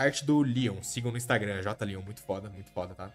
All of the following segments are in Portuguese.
Arte do Leon. Sigam no Instagram, JLeon. Muito foda, tá?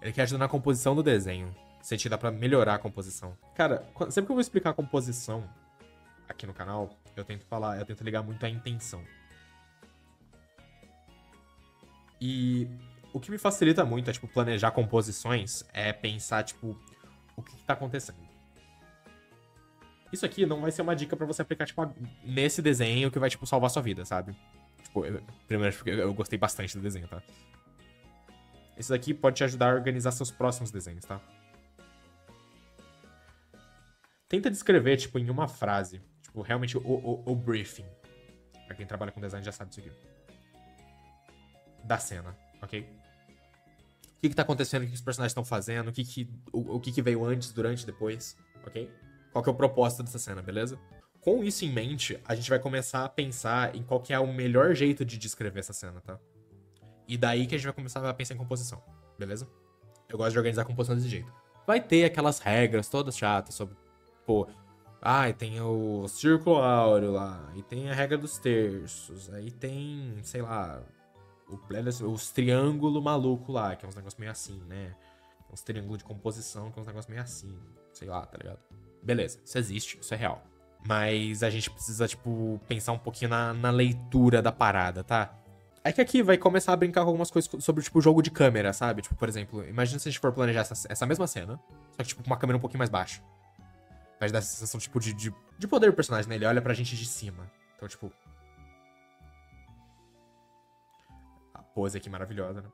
Ele quer ajudar na composição do desenho. Sentir dá pra melhorar a composição. Cara, sempre que eu vou explicar a composição aqui no canal, eu tento ligar muito à intenção. E o que me facilita muito é, tipo, planejar composições, é pensar, tipo, o que tá acontecendo. Isso aqui não vai ser uma dica pra você aplicar, tipo, nesse desenho que vai, tipo, salvar sua vida, sabe? Tipo, primeiro, eu gostei bastante do desenho, tá? Esse daqui pode te ajudar a organizar seus próximos desenhos, tá? Tenta descrever, tipo, em uma frase. Tipo, realmente o briefing. Pra quem trabalha com design já sabe disso aqui. Da cena, ok? O que que tá acontecendo, o que os personagens estão fazendo, o que veio antes, durante, depois, ok? Qual que é o propósito dessa cena, beleza? Com isso em mente, a gente vai começar a pensar em qual que é o melhor jeito de descrever essa cena, tá? E daí que a gente vai começar a pensar em composição, beleza? Eu gosto de organizar a composição desse jeito. Vai ter aquelas regras todas chatas sobre, pô, ai, tem o círculo áureo lá, e tem a regra dos terços, aí tem, sei lá, os triângulos maluco lá, que é uns negócios meio assim, né? Uns triângulos de composição, que é uns negócios meio assim, sei lá, tá ligado? Beleza, isso existe, isso é real. Mas a gente precisa, tipo, pensar um pouquinho na leitura da parada, tá? É que aqui vai começar a brincar com algumas coisas sobre, tipo, jogo de câmera, sabe? Tipo, por exemplo, imagina se a gente for planejar essa mesma cena, só que, tipo, com uma câmera um pouquinho mais baixa. Vai dar essa sensação, tipo, de poder do personagem, né? Ele olha pra gente de cima. Então, tipo... A pose aqui maravilhosa, né?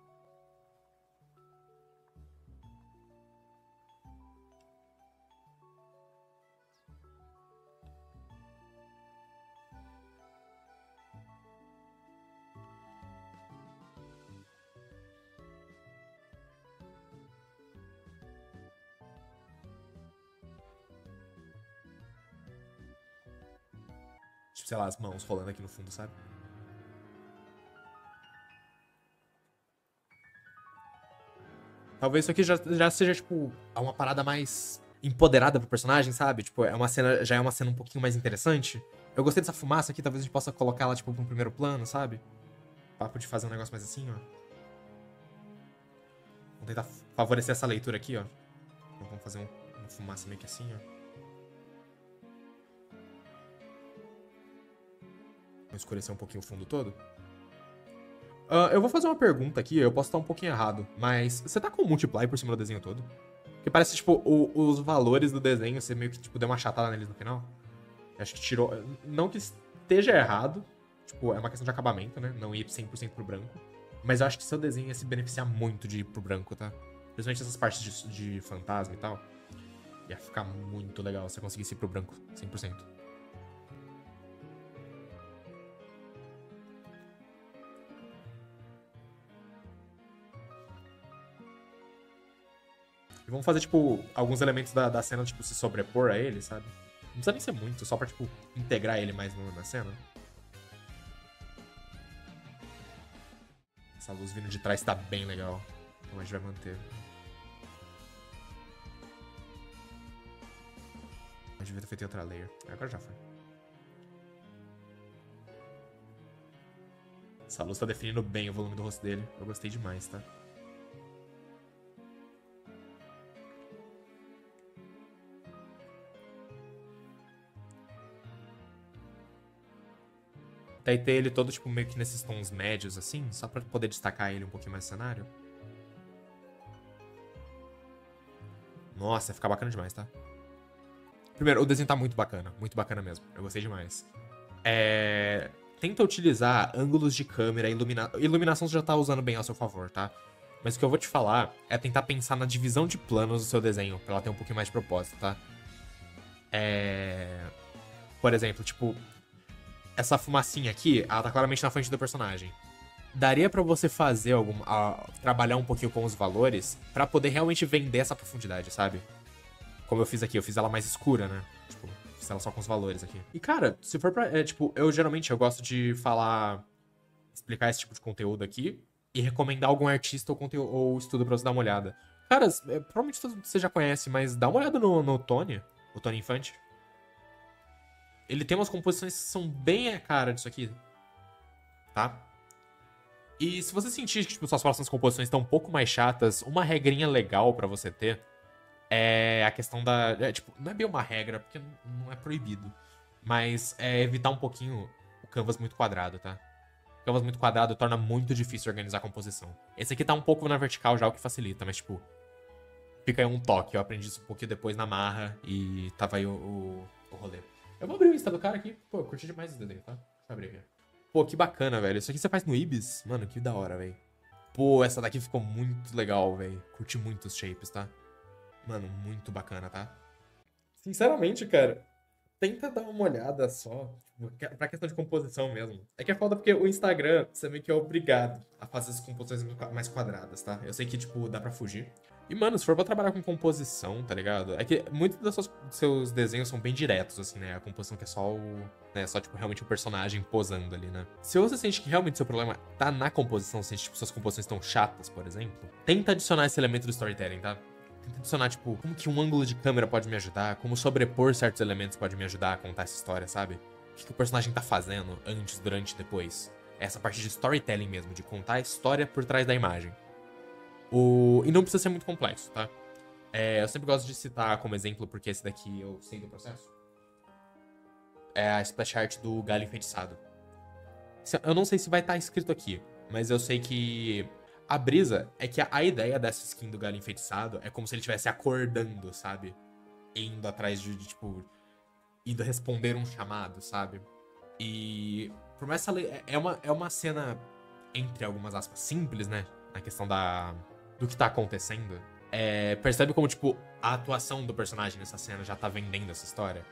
Tipo, sei lá, as mãos rolando aqui no fundo, sabe? Talvez isso aqui já seja, tipo, uma parada mais empoderada pro personagem, sabe? Tipo, já é uma cena um pouquinho mais interessante. Eu gostei dessa fumaça aqui, talvez a gente possa colocar ela, tipo, pra um primeiro plano, sabe? Papo de fazer um negócio mais assim, ó. Vamos tentar favorecer essa leitura aqui, ó. Então, vamos fazer uma fumaça meio que assim, ó. Vamos escurecer um pouquinho o fundo todo. Eu vou fazer uma pergunta aqui, eu posso estar um pouquinho errado, mas você tá com o multiply por cima do desenho todo? Porque parece, tipo, os valores do desenho, você meio que, tipo, deu uma chatada neles no final. Eu acho que tirou... Não que esteja errado, tipo, é uma questão de acabamento, né? Não ir 100% pro branco. Mas eu acho que seu desenho ia se beneficiar muito de ir pro branco, tá? Principalmente essas partes de fantasma e tal. Ia ficar muito legal se você conseguisse ir pro branco 100%. Vamos fazer, tipo, alguns elementos da cena, tipo, se sobrepor a ele, sabe? Não precisa nem ser muito, só pra, tipo, integrar ele mais na cena. Essa luz vindo de trás tá bem legal. Então a gente vai manter. Eu devia ter feito outra layer. Agora já foi. Essa luz tá definindo bem o volume do rosto dele. Eu gostei demais, tá? Daí ter ele todo, tipo, meio que nesses tons médios, assim, só pra poder destacar ele um pouquinho mais no cenário. Nossa, ia ficar bacana demais, tá? Primeiro, o desenho tá muito bacana mesmo. Eu gostei demais. Tenta utilizar ângulos de câmera, iluminação você já tá usando bem ao seu favor, tá? Mas o que eu vou te falar é tentar pensar na divisão de planos do seu desenho, pra ela ter um pouquinho mais de propósito, tá? Por exemplo, tipo... Essa fumacinha aqui, ela tá claramente na frente do personagem. Daria pra você fazer trabalhar um pouquinho com os valores pra poder realmente vender essa profundidade, sabe? Como eu fiz aqui, eu fiz ela mais escura, né? Tipo, fiz ela só com os valores aqui. E, cara, se for pra... tipo, eu geralmente gosto de falar... Explicar esse tipo de conteúdo aqui e recomendar algum artista ou estudo pra você dar uma olhada. Cara, provavelmente você já conhece, mas dá uma olhada no Tony, o Tony Infante. Ele tem umas composições que são bem a cara disso aqui, tá? E se você sentir que tipo, suas próximas composições estão um pouco mais chatas, uma regrinha legal pra você ter é a questão da... tipo, não é bem uma regra, porque não é proibido. Mas é evitar um pouquinho o canvas muito quadrado, tá? O canvas muito quadrado torna muito difícil organizar a composição. Esse aqui tá um pouco na vertical já, o que facilita, mas tipo... fica aí um toque. Eu aprendi isso um pouquinho depois na marra e tava aí o rolê. Eu vou abrir o Insta do cara aqui. Pô, eu curti demais esse desenho, tá? Deixa eu abrir aqui. Pô, que bacana, velho. Isso aqui você faz no Ibis? Mano, que da hora, velho. Pô, essa daqui ficou muito legal, velho. Curti muito os shapes, tá? Mano, muito bacana, tá? Sinceramente, cara, tenta dar uma olhada só. Tipo, pra questão de composição mesmo. É que é foda porque o Instagram, você meio que é obrigado a fazer as composições mais quadradas, tá? Eu sei que, tipo, dá pra fugir. E, mano, se for pra trabalhar com composição, tá ligado? É que muitos dos seus desenhos são bem diretos, assim, né? A composição que é só o... né? Só, tipo, realmente o personagem posando ali, né? Se você sente que realmente seu problema tá na composição, se tipo, suas composições estão chatas, por exemplo, tenta adicionar esse elemento do storytelling, tá? Tenta adicionar, tipo, como que um ângulo de câmera pode me ajudar? Como sobrepor certos elementos pode me ajudar a contar essa história, sabe? O que, que o personagem tá fazendo antes, durante e depois? Essa parte de storytelling mesmo, de contar a história por trás da imagem. E não precisa ser muito complexo, tá? Eu sempre gosto de citar como exemplo, porque esse daqui eu sei do processo. É a splash art do Galo Enfeitiçado. Eu não sei se vai estar escrito aqui, mas eu sei que a brisa é que a ideia dessa skin do Galo Enfeitiçado é como se ele estivesse acordando, sabe? Indo atrás de, tipo... indo responder um chamado, sabe? E... por mais que é uma cena, entre algumas aspas, simples, né? Na questão do que tá acontecendo, percebe como, tipo, a atuação do personagem nessa cena já tá vendendo essa história.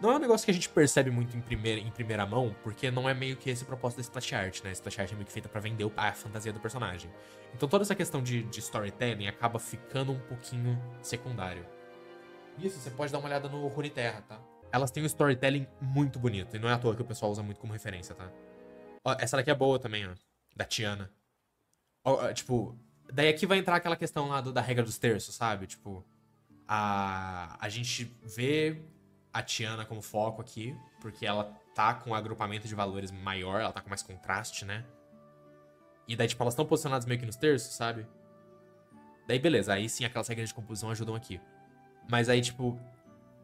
Não é um negócio que a gente percebe muito em primeira mão, porque não é meio que esse propósito da splash art, né? Splash art é meio que feita pra vender a fantasia do personagem. Então toda essa questão de storytelling acaba ficando um pouquinho secundário. Isso, você pode dar uma olhada no Ruriterra, tá? Elas têm um storytelling muito bonito, e não é à toa que o pessoal usa muito como referência, tá? Ó, essa daqui é boa também, ó. Da Tiana. Tipo, daí aqui vai entrar aquela questão lá da regra dos terços, sabe? Tipo, a gente vê a Tiana como foco aqui, porque ela tá com um agrupamento de valores maior, ela tá com mais contraste, né? E daí, tipo, elas estão posicionadas meio que nos terços, sabe? Daí, beleza, aí sim aquelas regras de composição ajudam aqui. Mas aí, tipo,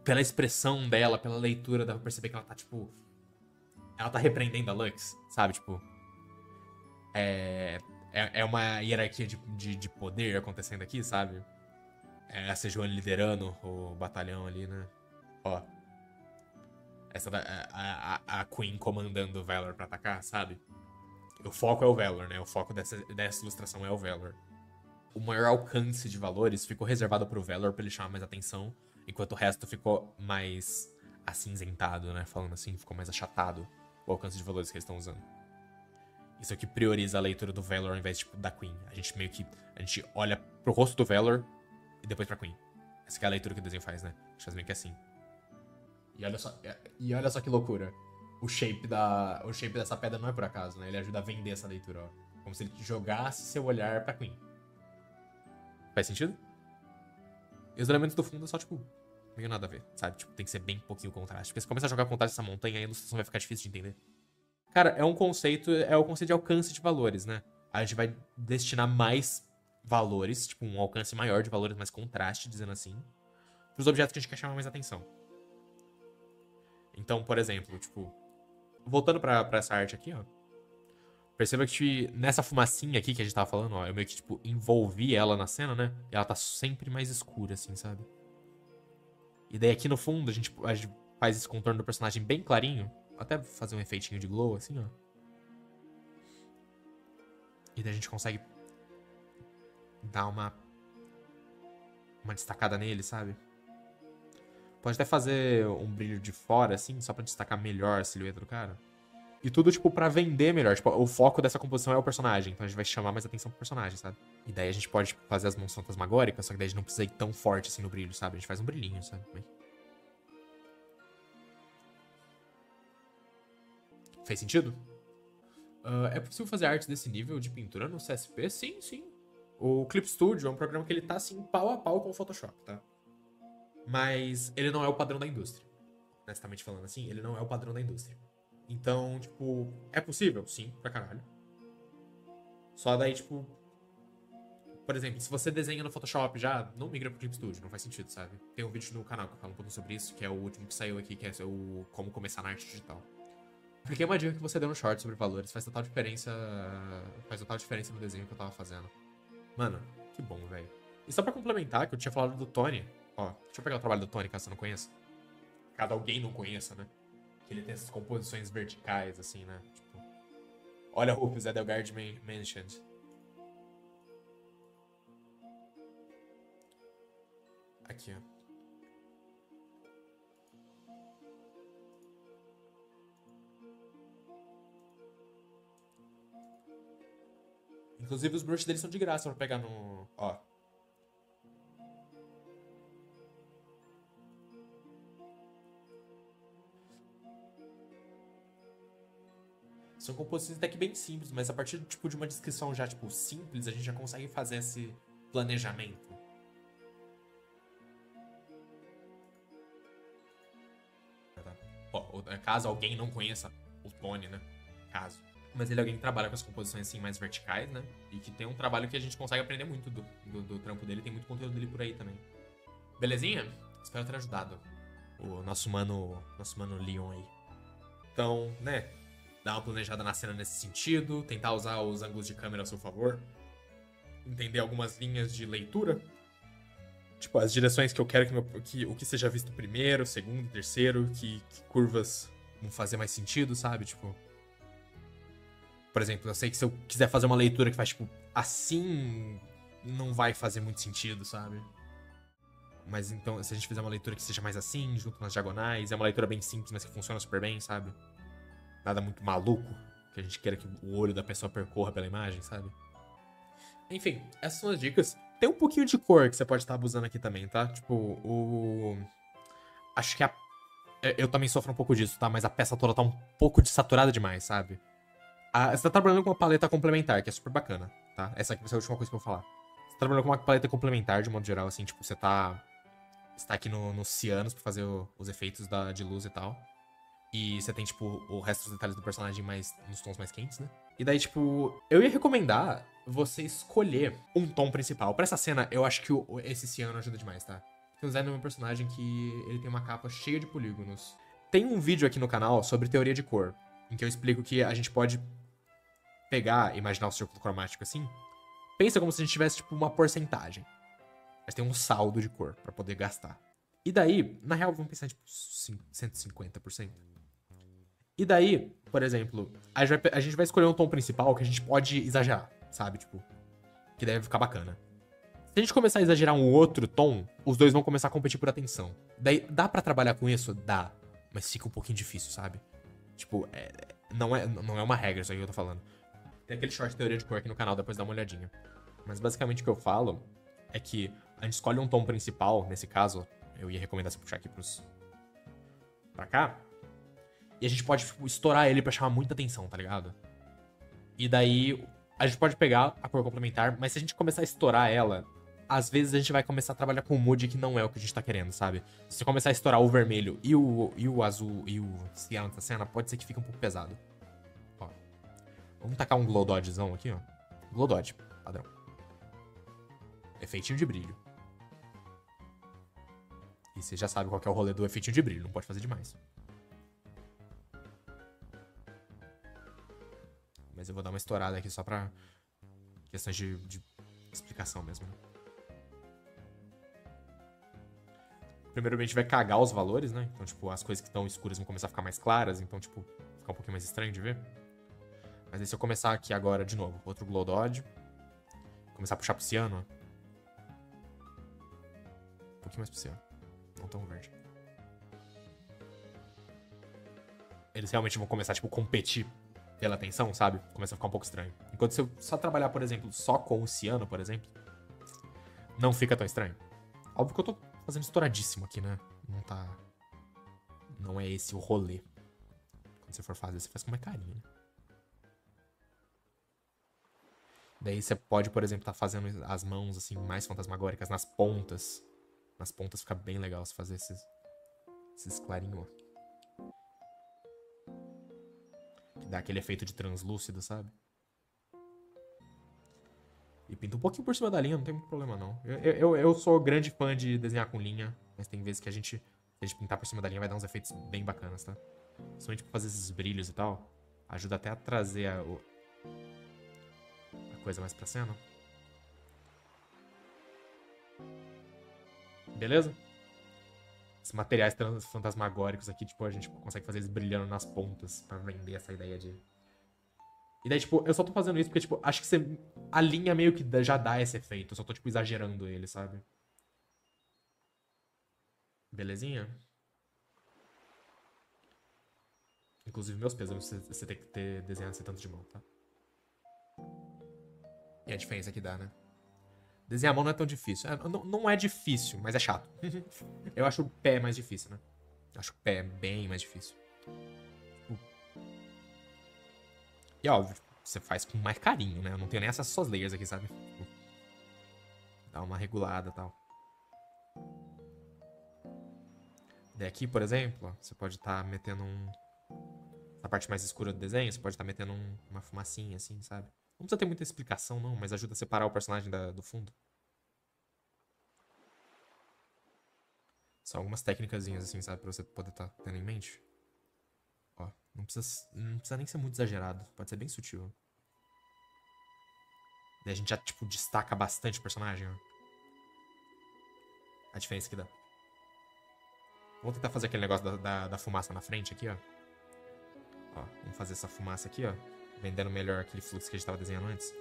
pela expressão dela, pela leitura, dá pra perceber que ela tá, tipo... ela tá repreendendo a Lux, sabe? Tipo... É uma hierarquia de poder acontecendo aqui, sabe? É a Sejuani liderando o batalhão ali, né? Ó. Essa a Queen comandando o Valor pra atacar, sabe? O foco é o Valor, né? O foco dessa ilustração é o Valor. O maior alcance de valores ficou reservado pro Valor pra ele chamar mais atenção, enquanto o resto ficou mais acinzentado, né? Falando assim, ficou mais achatado o alcance de valores que eles estão usando. Isso aqui prioriza a leitura do Valor ao invés tipo, da Queen. A gente olha pro rosto do Valor e depois pra Queen. Essa aqui é a leitura que o desenho faz, né? Acho meio que assim. E olha só que loucura. O shape dessa pedra não é por acaso, né? Ele ajuda a vender essa leitura, ó. Como se ele jogasse seu olhar pra Queen. Faz sentido? E os elementos do fundo é só, tipo, meio nada a ver, sabe? Tipo, tem que ser bem pouquinho contraste. Porque se começa a jogar contraste nessa montanha, aí a ilustração vai ficar difícil de entender. Cara, é o conceito de alcance de valores, né? A gente vai destinar mais valores, tipo, um alcance maior de valores, mais contraste, dizendo assim, pros objetos que a gente quer chamar mais atenção. Então, por exemplo, tipo, voltando pra essa arte aqui, ó. Perceba que nessa fumacinha aqui que a gente tava falando, ó, eu meio que, tipo, envolvi ela na cena, né? E ela tá sempre mais escura, assim, sabe? E daí aqui no fundo a gente faz esse contorno do personagem bem clarinho. Até fazer um efeitinho de glow, assim, ó. E daí a gente consegue dar uma destacada nele, sabe? Pode até fazer um brilho de fora, assim, só pra destacar melhor a silhueta do cara. E tudo, tipo, pra vender melhor. Tipo, o foco dessa composição é o personagem. Então a gente vai chamar mais atenção pro personagem, sabe? E daí a gente pode tipo, fazer as mãos fantasmagóricas, só que daí a gente não precisa ir tão forte, assim, no brilho, sabe? A gente faz um brilhinho, sabe? Fez sentido? É possível fazer arte desse nível de pintura no CSP? Sim, sim. O Clip Studio é um programa que ele tá, assim, pau a pau com o Photoshop, tá? Mas ele não é o padrão da indústria. Honestamente falando assim, ele não é o padrão da indústria. Então, tipo, é possível? Sim, pra caralho. Só daí, tipo... Por exemplo, se você desenha no Photoshop já, não migra pro Clip Studio, não faz sentido, sabe? Tem um vídeo no canal que eu falo um pouco sobre isso, que é o último que saiu aqui, que é o Como Começar na Arte Digital. Porque é uma dica que você deu no short sobre valores, faz total diferença no desenho que eu tava fazendo. Mano, que bom, velho. E só pra complementar, que eu tinha falado do Tony, ó, deixa eu pegar o trabalho do Tony, caso você não conheça. Caso alguém não conheça, né? Que ele tem essas composições verticais, assim, né? Tipo, olha o Zé Delgard mentioned. Aqui, ó. Inclusive, os brushes deles são de graça pra pegar no... Ó. São composições até que bem simples, mas a partir tipo, de uma descrição já tipo, simples, a gente já consegue fazer esse planejamento. Ó, caso alguém não conheça o Tony, né? Caso. Mas ele é alguém que trabalha com as composições assim mais verticais, né? E que tem um trabalho que a gente consegue aprender muito do trampo dele. Tem muito conteúdo dele por aí também. Belezinha? Espero ter ajudado o nosso mano Leon aí. Então, né? Dar uma planejada na cena nesse sentido. Tentar usar os ângulos de câmera a seu favor. Entender algumas linhas de leitura. Tipo, as direções que eu quero que o que seja visto primeiro, segundo, terceiro. Que curvas vão fazer mais sentido, sabe? Tipo... Por exemplo, eu sei que se eu quiser fazer uma leitura que faz, tipo, assim, não vai fazer muito sentido, sabe? Mas então, se a gente fizer uma leitura que seja mais assim, junto nas diagonais, é uma leitura bem simples, mas que funciona super bem, sabe? Nada muito maluco, que a gente queira que o olho da pessoa percorra pela imagem, sabe? Enfim, essas são as dicas. Tem um pouquinho de cor que você pode estar abusando aqui também, tá? Tipo, acho que a... Eu também sofro um pouco disso, tá? Mas a peça toda tá um pouco desaturada demais, sabe? Você tá trabalhando com uma paleta complementar, que é super bacana, tá? Essa aqui vai ser a última coisa que eu vou falar. Você tá trabalhando com uma paleta complementar, de modo geral, assim, tipo, você tá aqui no cianos pra fazer os efeitos de luz e tal. E você tem, tipo, o resto dos detalhes do personagem mais nos tons mais quentes, né? E daí, tipo, eu ia recomendar você escolher um tom principal. Pra essa cena, eu acho que esse ciano ajuda demais, tá? Tem um design do meu personagem que ele tem uma capa cheia de polígonos. Tem um vídeo aqui no canal sobre teoria de cor, em que eu explico que a gente pode... pegar, imaginar o círculo cromático assim, pensa como se a gente tivesse, tipo, uma porcentagem. Mas tem um saldo de cor pra poder gastar. E daí, na real, vamos pensar, tipo, 150%. E daí, por exemplo, a gente vai escolher um tom principal que a gente pode exagerar, sabe? Tipo, que deve ficar bacana. Se a gente começar a exagerar um outro tom, os dois vão começar a competir por atenção. Daí, dá pra trabalhar com isso? Dá. Mas fica um pouquinho difícil, sabe? Tipo, não é uma regra isso aí que eu tô falando. Tem aquele short de teoria de cor aqui no canal, depois dá uma olhadinha. Mas basicamente o que eu falo é que a gente escolhe um tom principal, nesse caso, eu ia recomendar você puxar aqui pra cá. E a gente pode, tipo, estourar ele pra chamar muita atenção, tá ligado? E daí a gente pode pegar a cor complementar, mas se a gente começar a estourar ela, às vezes a gente vai começar a trabalhar com um mood que não é o que a gente tá querendo, sabe? Se você começar a estourar o vermelho e o azul e o ciano da cena, pode ser que fique um pouco pesado. Vamos tacar um glow dotzão aqui, ó. Glow dot, padrão. Efeitinho de brilho. E você já sabe qual que é o rolê do efeitinho de brilho, não pode fazer demais. Mas eu vou dar uma estourada aqui só pra questões de explicação mesmo. Primeiro a gente vai cagar os valores, né? Então, tipo, as coisas que estão escuras vão começar a ficar mais claras, então, tipo, ficar um pouquinho mais estranho de ver. Mas aí se eu começar aqui agora de novo, outro glow dodge, começar a puxar pro ciano, ó. Um pouquinho mais pro ciano. Não tão verde. Eles realmente vão começar, tipo, competir pela atenção, sabe? Começa a ficar um pouco estranho. Enquanto se eu só trabalhar, por exemplo, só com o ciano, por exemplo, não fica tão estranho. Óbvio que eu tô fazendo estouradíssimo aqui, né? Não tá... Não é esse o rolê. Quando você for fazer, você faz com mais carinho, né? Daí você pode, por exemplo, tá fazendo as mãos, assim, mais fantasmagóricas nas pontas. Nas pontas fica bem legal você fazer esses clarinhos, ó. Que dá aquele efeito de translúcido, sabe? pinto um pouquinho por cima da linha, não tem muito problema, não. Eu sou grande fã de desenhar com linha, mas tem vezes que se a gente pintar por cima da linha, vai dar uns efeitos bem bacanas, tá? Principalmente pra fazer esses brilhos e tal, ajuda até a trazer a coisa mais pra cena. Beleza? Esses materiais fantasmagóricos aqui, tipo, a gente consegue fazer eles brilhando nas pontas pra vender essa ideia de... E daí, tipo, eu só tô fazendo isso porque, tipo, acho que a linha meio que já dá esse efeito. Eu só tô, tipo, exagerando ele, sabe? Belezinha? Inclusive, meus pesos, você tem que desenhar assim tanto de mão, tá? E a diferença que dá, né? Desenhar a mão não é tão difícil. É, não é difícil, mas é chato. Eu acho o pé mais difícil, né? Eu acho o pé bem mais difícil. E óbvio, você faz com mais carinho, né? Eu não tenho nem essas suas layers aqui, sabe? Dá uma regulada e tal. Daí aqui, por exemplo, ó, você pode estar metendo um... Na parte mais escura do desenho, você pode estar metendo uma fumacinha, assim, sabe? Não precisa ter muita explicação, não, mas ajuda a separar o personagem do fundo. São algumas técnicazinhas, assim, sabe? Pra você poder estar tendo em mente. Ó, não precisa nem ser muito exagerado. Pode ser bem sutil. Daí a gente já, tipo, destaca bastante o personagem, ó. A diferença que dá. Vou tentar fazer aquele negócio da fumaça na frente aqui, ó. Ó, vamos fazer essa fumaça aqui, ó. Vendendo melhor aquele fluxo que a gente tava desenhando antes.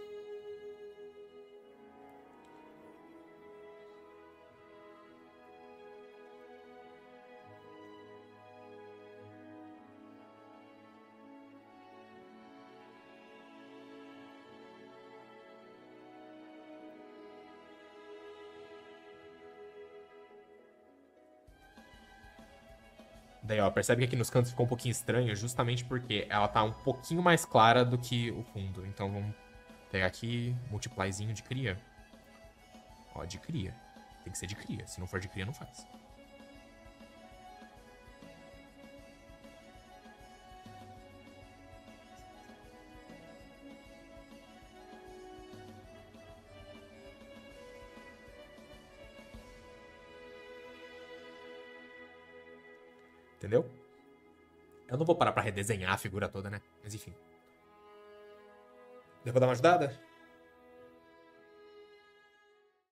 Daí, ó, percebe que aqui nos cantos ficou um pouquinho estranho, justamente porque ela tá um pouquinho mais clara do que o fundo. Então, vamos pegar aqui, multiplyzinho de cria. Ó, de cria. Tem que ser de cria. Se não for de cria, não faz. Entendeu? Eu não vou parar pra redesenhar a figura toda, né? Mas enfim. Deu pra dar uma ajudada?